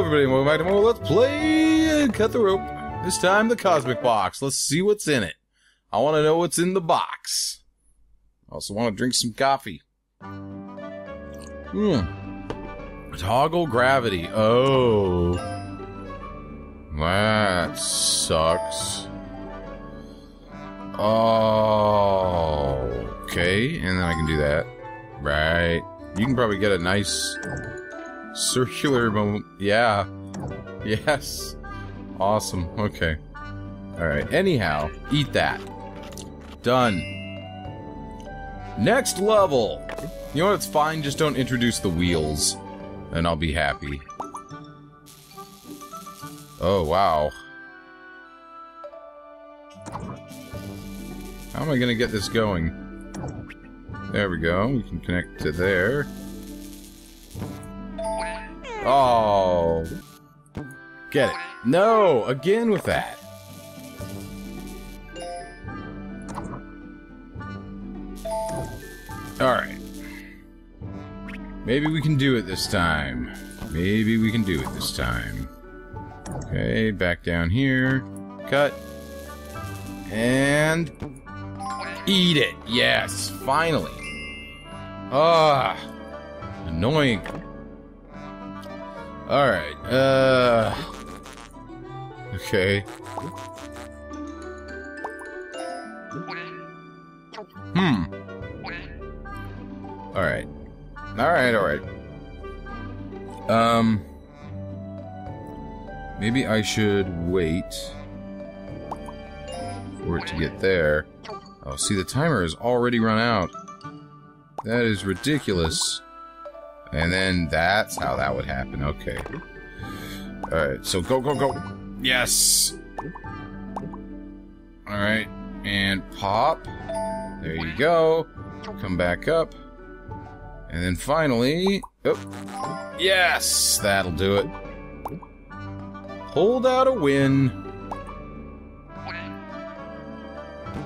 Hello everybody, welcome back to more Let's Play Cut the Rope. This time the Cosmic Box. Let's see what's in it. I want to know what's in the box. I also want to drink some coffee. Toggle gravity. Oh. That sucks. Oh. Okay, and then I can do that. Right. You can probably get a nice circular moment. Yeah. Yes. Awesome. Okay. Alright. Anyhow, eat that. Done. Next level! You know what? It's fine. Just don't introduce the wheels. And I'll be happy. Oh, wow. How am I gonna get this going? There we go. We can connect to there. Oh, get it. No, again with that. Alright. Maybe we can do it this time. Maybe we can do it this time. Okay, back down here. Cut. And eat it. Yes, finally. Ah, annoying. Alright, okay. Alright. Alright. Maybe I should wait for it to get there. Oh, see, the timer has already run out. That is ridiculous. And then that's how that would happen. Okay. Alright, so go, go, go. Yes! Alright, and pop. There you go. Come back up. And then finally... Oh. Yes! That'll do it. Hold out a win.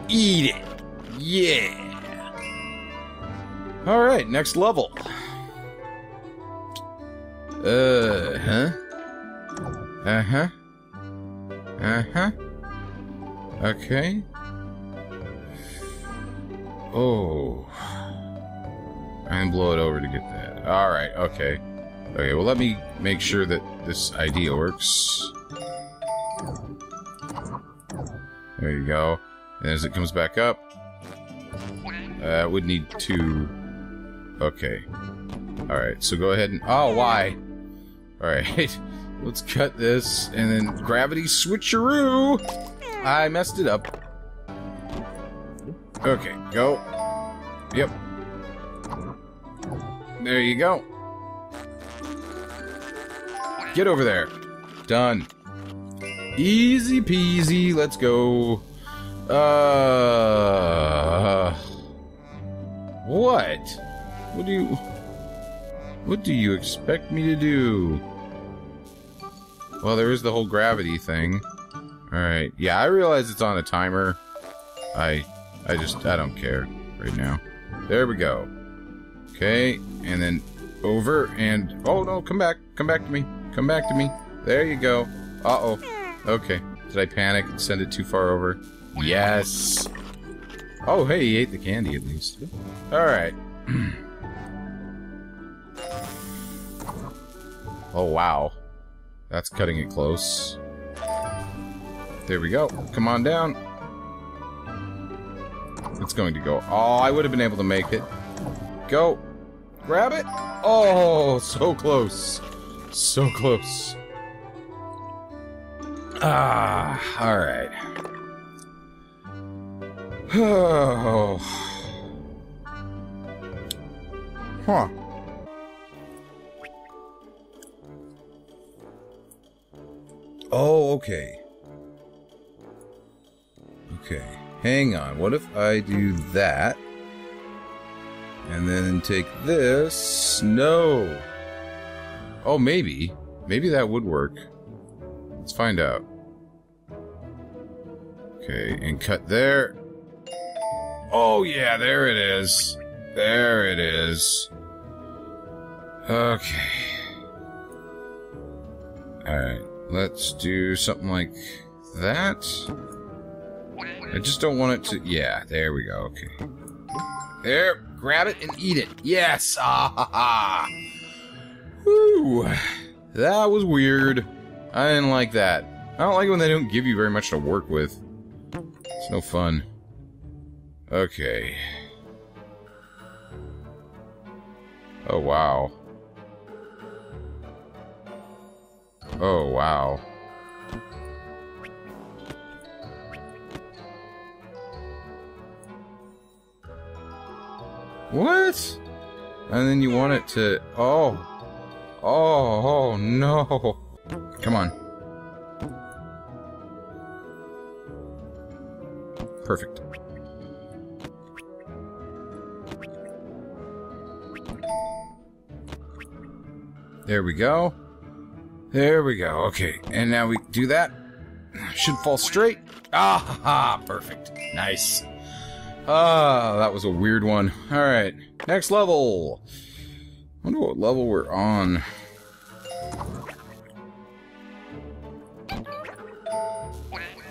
Eat it! Yeah! Alright, next level. Okay. Oh. And blow it over to get that. Alright, okay. Okay, well, let me make sure that this idea works. There you go. And as it comes back up, I would need to... Okay. Alright, so go ahead and... Oh, why? Alright, let's cut this, and then gravity switcheroo! I messed it up. Okay, go. Yep. There you go. Get over there. Done. Easy peasy, let's go. What? What do you expect me to do? Well, there is the whole gravity thing. Alright. Yeah, I realize it's on a timer. I don't care right now. There we go. Okay, and then over and... Oh, no, come back. Come back to me. Come back to me. There you go. Uh-oh. Okay. Did I panic and send it too far over? Yes! Oh, hey, he ate the candy at least. Alright. Oh, wow. That's cutting it close. There we go. Come on down. It's going to go. Oh, I would have been able to make it. Go. Grab it. Oh, so close. So close. Ah, alright. Oh. Huh. Oh, okay. Okay. Hang on. What if I do that? And then take this? No! Oh, maybe. Maybe that would work. Let's find out. Okay, and cut there. Oh, yeah, there it is. There it is. Okay. Alright, let's do something like that. I just don't want it to... Yeah, there we go, okay. There, grab it and eat it. Yes! Ah ha ha! Woo! That was weird. I didn't like that. I don't like it when they don't give you very much to work with. It's no fun. Okay. Oh, wow. Oh, wow. What? And then you want it to... Oh. Oh, oh, no. Come on. Perfect. There we go. There we go. Okay. And now we do that. Should fall straight. Ah, ha, ha. Perfect. Nice. Ah, that was a weird one. Alright. Next level. I wonder what level we're on.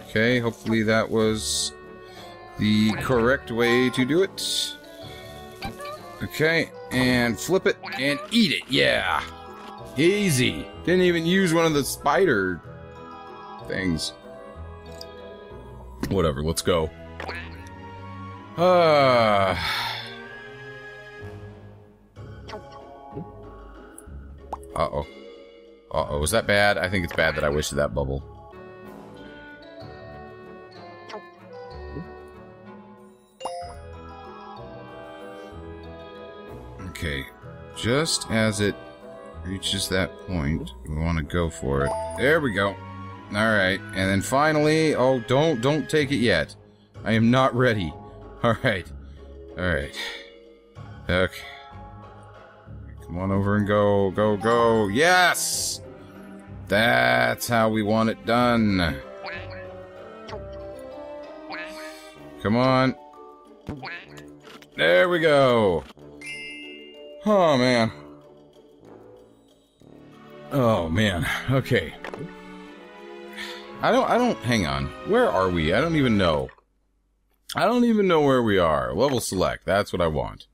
Okay, hopefully that was the correct way to do it. Okay, and flip it and eat it. Yeah. Easy. Didn't even use one of the spider things. Whatever, let's go. Uh-oh. Uh-oh, was that bad? I think it's bad that I wasted that bubble. Okay, just as it reaches that point, we want to go for it. There we go. Alright, and then finally... Oh, don't take it yet. I am not ready. Alright. Alright. Okay. Come on over and go, go, go. Yes! That's how we want it done. Come on. There we go. Oh, man. Oh, man. Okay. Hang on. Where are we? I don't even know. I don't even know where we are. Level select. That's what I want.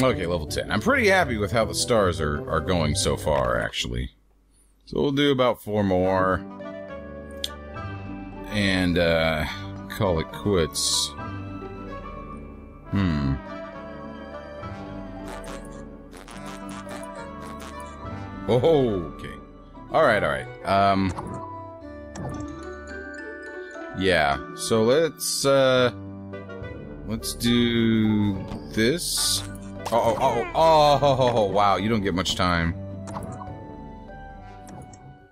Okay, level 10. I'm pretty happy with how the stars are going so far, actually. So we'll do about 4 more. And, call it quits. Hmm. Okay. Alright. Yeah. So let's do this. Oh, wow. You don't get much time.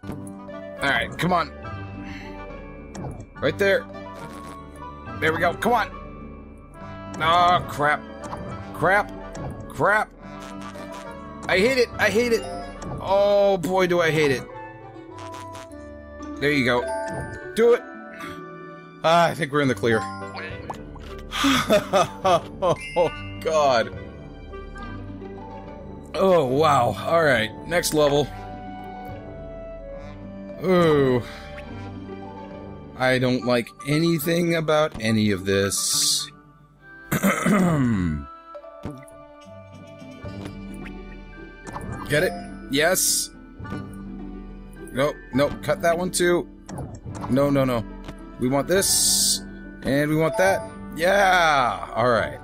Alright. Come on. Right there. There we go. Come on. Ah, oh, crap. Crap. Crap. I hate it. I hate it. Oh, boy, do I hate it. There you go. Do it. I think we're in the clear. Oh, God. Oh, wow. All right. Next level. Ooh. I don't like anything about any of this. Get it? Yes. Nope, nope. Cut that one too. No, no, no. We want this. And we want that. Yeah! Alright.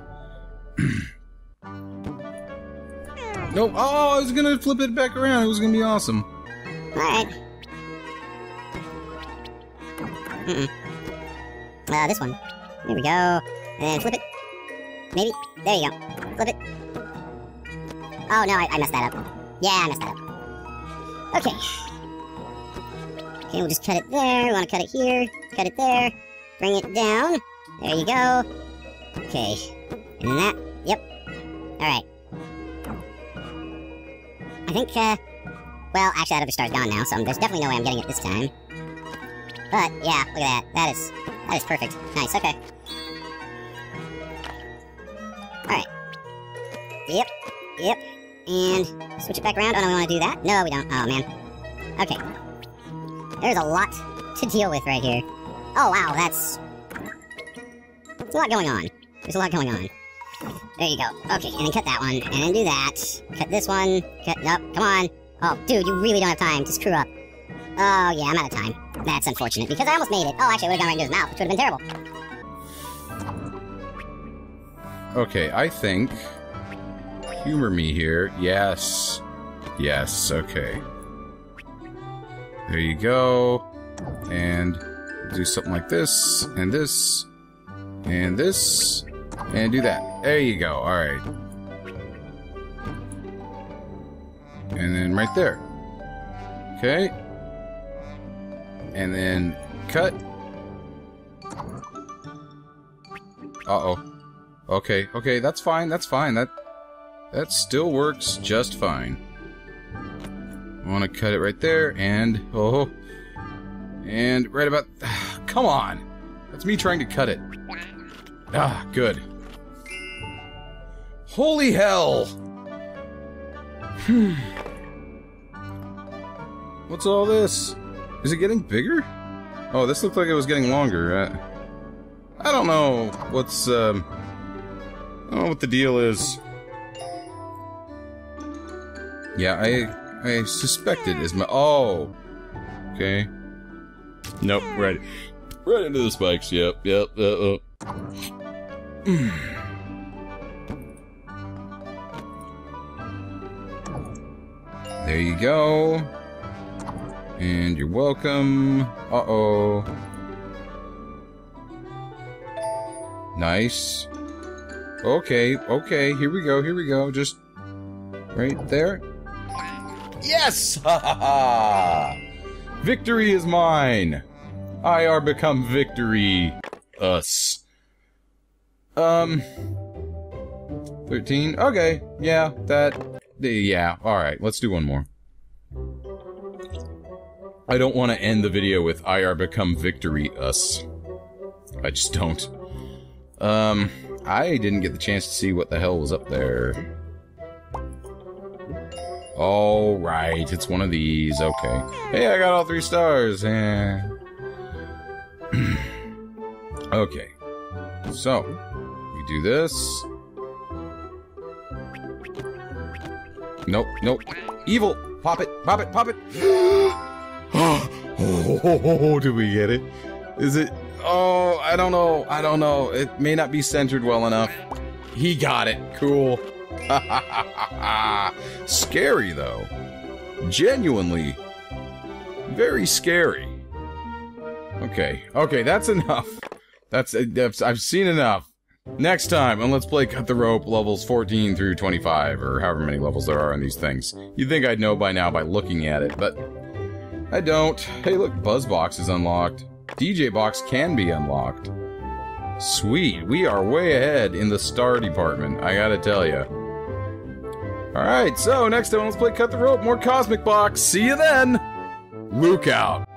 Nope. Oh, I was gonna flip it back around. It was gonna be awesome. Alright. Mm-mm. This one. There we go. And flip it. Maybe. There you go. Flip it. Oh, no, I messed that up. Yeah, I messed that up. Okay, we'll just cut it there. We want to cut it here. Cut it there. Bring it down. There you go. Okay. And then that. Yep. Alright. I think, well, actually, that other star's gone now, so there's definitely no way I'm getting it this time. But, yeah, look at that. That is perfect. Nice, okay. Alright. Yep. Yep. And switch it back around. Oh, no, we want to do that. No, we don't. Oh, man. Okay. There's a lot to deal with right here. Oh, wow, that's... There's a lot going on. There's a lot going on. There you go. Okay, and then cut that one. And then do that. Cut this one. Cut... Nope, come on. Oh, dude, you really don't have time to screw up. Oh, yeah, I'm out of time. That's unfortunate, because I almost made it. Oh, actually, I would've gone right into his mouth, which would've been terrible. Okay, I think... Humor me here. Yes. Yes, okay. There you go. And do something like this, and this, and this, and do that. There you go, alright. And then right there. Okay. And then cut. Uh-oh. Okay, okay, that's fine, that's fine. That still works just fine. I want to cut it right there, and... Oh. And right about... Come on! That's me trying to cut it. Ah, good. Holy hell! What's all this? Is it getting bigger? Oh, this looked like it was getting longer. I don't know what's... I don't know what the deal is. Yeah, I suspected as much. Oh! Okay. Nope, right into the spikes, yep, There you go. And you're welcome. Uh-oh. Nice. Okay, okay, here we go, just right there. Yes! Ha ha ha! Victory is mine! I are become victory. Us. 13. Okay. Yeah, yeah. Alright, let's do one more. I don't want to end the video with I are become victory us. I just don't. I didn't get the chance to see what the hell was up there. All right, it's one of these. Okay. Hey, I got all 3 stars. Okay. So, we do this. Nope, nope. Evil. Pop it, pop it, pop it. Oh, do we get it? Is it? Oh, I don't know. I don't know. It may not be centered well enough. He got it. Cool. Scary, though. Genuinely. Very scary. Okay. Okay, that's enough. I've seen enough. Next time, and let's play Cut the Rope levels 14 through 25, or however many levels there are in these things. You'd think I'd know by now by looking at it, but I don't. Hey, look, Buzzbox is unlocked. DJ Box can be unlocked. Sweet. We are way ahead in the star department, I gotta tell ya. Alright, so next time let's play Cut the Rope, more Cosmic Box. See you then! Luke out.